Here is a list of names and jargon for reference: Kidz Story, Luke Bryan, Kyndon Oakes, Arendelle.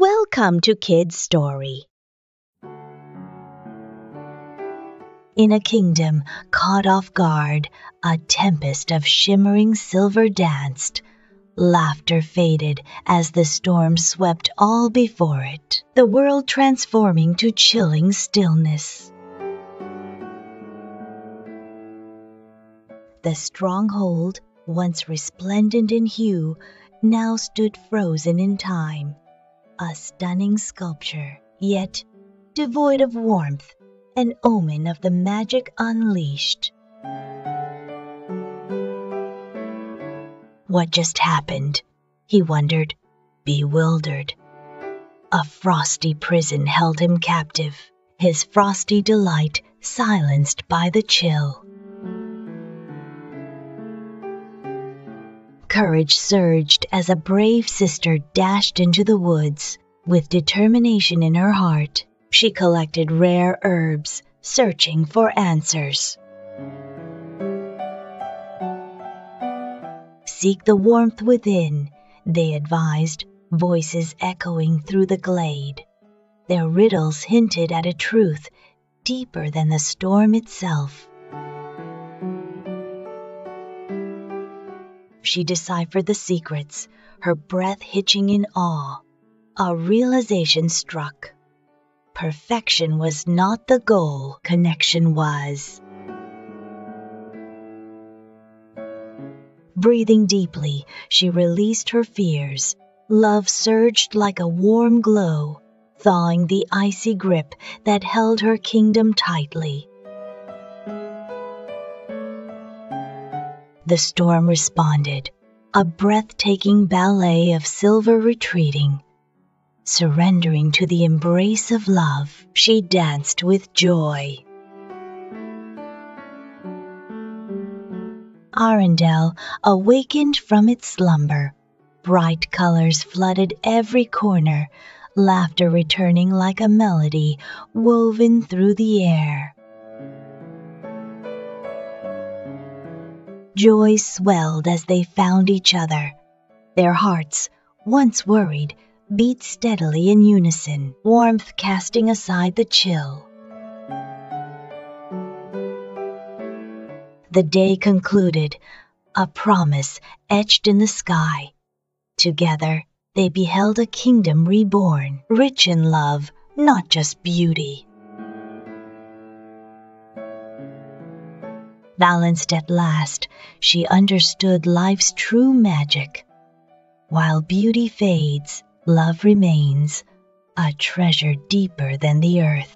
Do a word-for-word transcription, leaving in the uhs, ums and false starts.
Welcome to Kids Story. In a kingdom caught off guard, a tempest of shimmering silver danced. Laughter faded as the storm swept all before it, the world transforming to chilling stillness. The stronghold, once resplendent in hue, now stood frozen in time, a stunning sculpture, yet devoid of warmth, an omen of the magic unleashed. What just happened? He wondered, bewildered. A frosty prison held him captive, his frosty delight silenced by the chill. Courage surged as a brave sister dashed into the woods. With determination in her heart, she collected rare herbs, searching for answers. Seek the warmth within, they advised, voices echoing through the glade. Their riddles hinted at a truth deeper than the storm itself. She deciphered the secrets, her breath hitching in awe. A realization struck. Perfection was not the goal, connection was. Breathing deeply, she released her fears. Love surged like a warm glow, thawing the icy grip that held her kingdom tightly. The storm responded, a breathtaking ballet of silver retreating. Surrendering to the embrace of love, she danced with joy. Arendelle awakened from its slumber. Bright colors flooded every corner, laughter returning like a melody woven through the air. Joy swelled as they found each other. Their hearts, once worried, beat steadily in unison, warmth casting aside the chill. The day concluded, a promise etched in the sky. Together, they beheld a kingdom reborn, rich in love, not just beauty. Balanced at last, she understood life's true magic. While beauty fades, love remains, a treasure deeper than the earth.